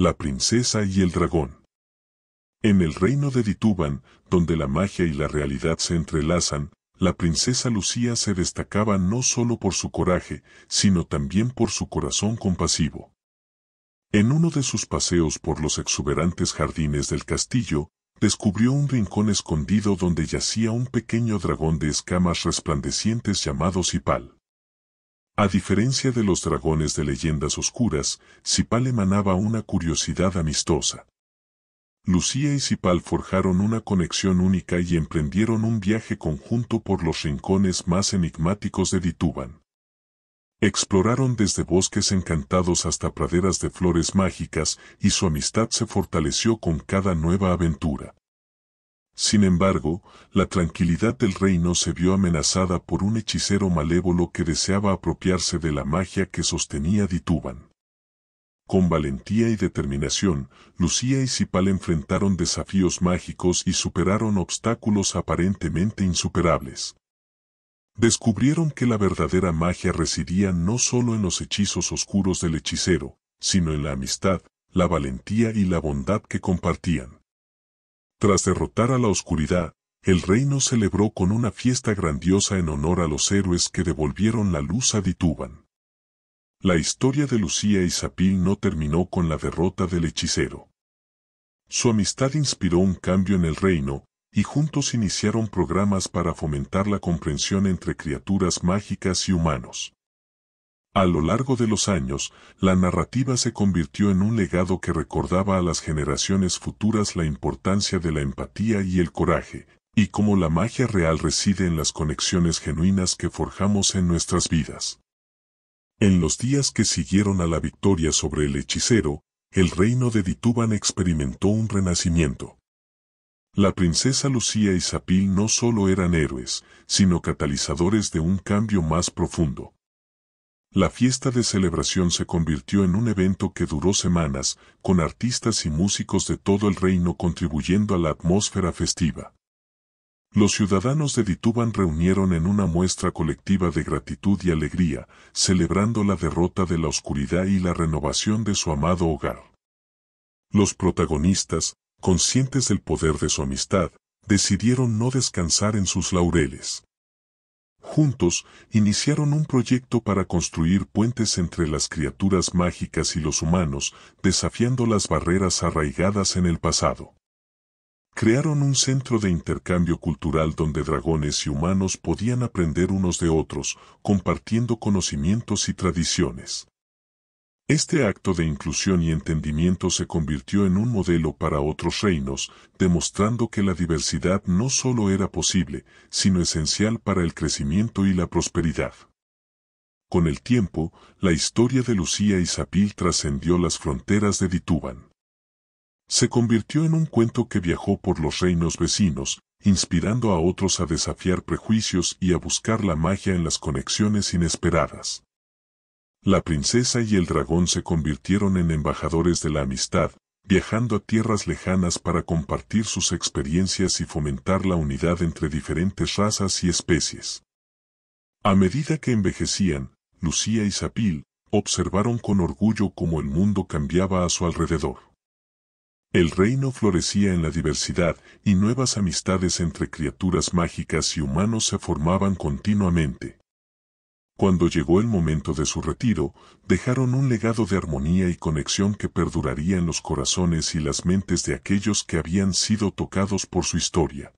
la princesa y el dragón. En el reino de Dituban, donde la magia y la realidad se entrelazan, la princesa Lucía se destacaba no solo por su coraje, sino también por su corazón compasivo. En uno de sus paseos por los exuberantes jardines del castillo, descubrió un rincón escondido donde yacía un pequeño dragón de escamas resplandecientes llamado Zipal. A diferencia de los dragones de leyendas oscuras, Zipal emanaba una curiosidad amistosa. Lucía y Zipal forjaron una conexión única y emprendieron un viaje conjunto por los rincones más enigmáticos de Dituban. Exploraron desde bosques encantados hasta praderas de flores mágicas y su amistad se fortaleció con cada nueva aventura. Sin embargo, la tranquilidad del reino se vio amenazada por un hechicero malévolo que deseaba apropiarse de la magia que sostenía Dituban. Con valentía y determinación, Lucía y Zipal enfrentaron desafíos mágicos y superaron obstáculos aparentemente insuperables. Descubrieron que la verdadera magia residía no solo en los hechizos oscuros del hechicero, sino en la amistad, la valentía y la bondad que compartían. Tras derrotar a la oscuridad, el reino celebró con una fiesta grandiosa en honor a los héroes que devolvieron la luz a Dituban. La historia de Lucía y Zapil no terminó con la derrota del hechicero. Su amistad inspiró un cambio en el reino, y juntos iniciaron programas para fomentar la comprensión entre criaturas mágicas y humanos. A lo largo de los años, la narrativa se convirtió en un legado que recordaba a las generaciones futuras la importancia de la empatía y el coraje, y cómo la magia real reside en las conexiones genuinas que forjamos en nuestras vidas. En los días que siguieron a la victoria sobre el hechicero, el reino de Dituban experimentó un renacimiento. La princesa Lucía y Zapil no solo eran héroes, sino catalizadores de un cambio más profundo. La fiesta de celebración se convirtió en un evento que duró semanas, con artistas y músicos de todo el reino contribuyendo a la atmósfera festiva. Los ciudadanos de Dituban reunieron en una muestra colectiva de gratitud y alegría, celebrando la derrota de la oscuridad y la renovación de su amado hogar. Los protagonistas, conscientes del poder de su amistad, decidieron no descansar en sus laureles. Juntos, iniciaron un proyecto para construir puentes entre las criaturas mágicas y los humanos, desafiando las barreras arraigadas en el pasado. Crearon un centro de intercambio cultural donde dragones y humanos podían aprender unos de otros, compartiendo conocimientos y tradiciones. Este acto de inclusión y entendimiento se convirtió en un modelo para otros reinos, demostrando que la diversidad no solo era posible, sino esencial para el crecimiento y la prosperidad. Con el tiempo, la historia de Lucía y Zapil trascendió las fronteras de Dituban. Se convirtió en un cuento que viajó por los reinos vecinos, inspirando a otros a desafiar prejuicios y a buscar la magia en las conexiones inesperadas. La princesa y el dragón se convirtieron en embajadores de la amistad, viajando a tierras lejanas para compartir sus experiencias y fomentar la unidad entre diferentes razas y especies. A medida que envejecían, Lucía y Zapil observaron con orgullo cómo el mundo cambiaba a su alrededor. El reino florecía en la diversidad, y nuevas amistades entre criaturas mágicas y humanos se formaban continuamente. Cuando llegó el momento de su retiro, dejaron un legado de armonía y conexión que perduraría en los corazones y las mentes de aquellos que habían sido tocados por su historia.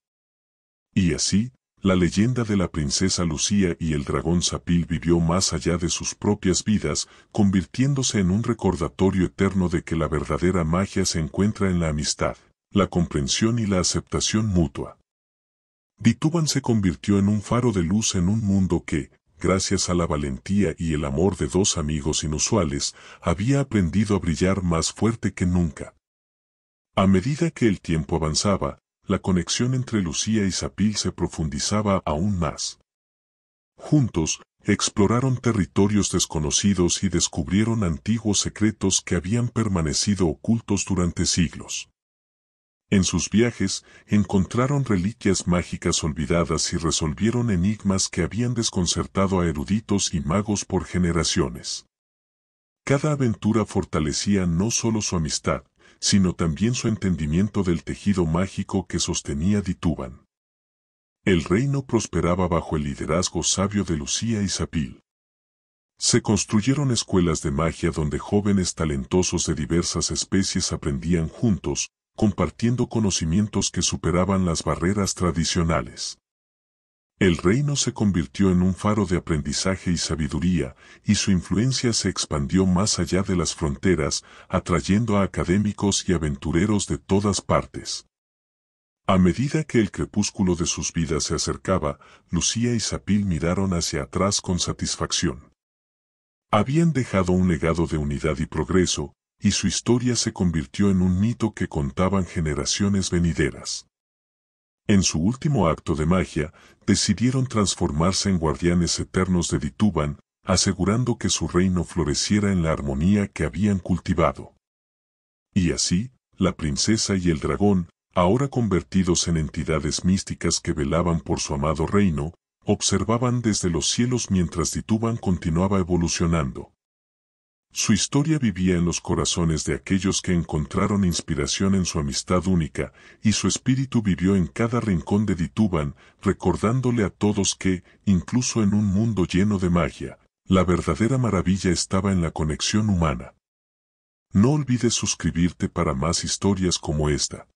Y así, la leyenda de la princesa Lucía y el dragón Zapil vivió más allá de sus propias vidas, convirtiéndose en un recordatorio eterno de que la verdadera magia se encuentra en la amistad, la comprensión y la aceptación mutua. Dituban se convirtió en un faro de luz en un mundo que, gracias a la valentía y el amor de dos amigos inusuales, había aprendido a brillar más fuerte que nunca. A medida que el tiempo avanzaba, la conexión entre Lucía y Zapil se profundizaba aún más. Juntos, exploraron territorios desconocidos y descubrieron antiguos secretos que habían permanecido ocultos durante siglos. En sus viajes, encontraron reliquias mágicas olvidadas y resolvieron enigmas que habían desconcertado a eruditos y magos por generaciones. Cada aventura fortalecía no solo su amistad, sino también su entendimiento del tejido mágico que sostenía Dituban. El reino prosperaba bajo el liderazgo sabio de Lucía y Sapil. Se construyeron escuelas de magia donde jóvenes talentosos de diversas especies aprendían juntos, compartiendo conocimientos que superaban las barreras tradicionales. El reino se convirtió en un faro de aprendizaje y sabiduría, y su influencia se expandió más allá de las fronteras, atrayendo a académicos y aventureros de todas partes. A medida que el crepúsculo de sus vidas se acercaba, Lucía y Zapil miraron hacia atrás con satisfacción. Habían dejado un legado de unidad y progreso, y su historia se convirtió en un mito que contaban generaciones venideras. En su último acto de magia, decidieron transformarse en guardianes eternos de Dituban, asegurando que su reino floreciera en la armonía que habían cultivado. Y así, la princesa y el dragón, ahora convertidos en entidades místicas que velaban por su amado reino, observaban desde los cielos mientras Dituban continuaba evolucionando. Su historia vivía en los corazones de aquellos que encontraron inspiración en su amistad única, y su espíritu vivió en cada rincón de Dituban, recordándole a todos que, incluso en un mundo lleno de magia, la verdadera maravilla estaba en la conexión humana. No olvides suscribirte para más historias como esta.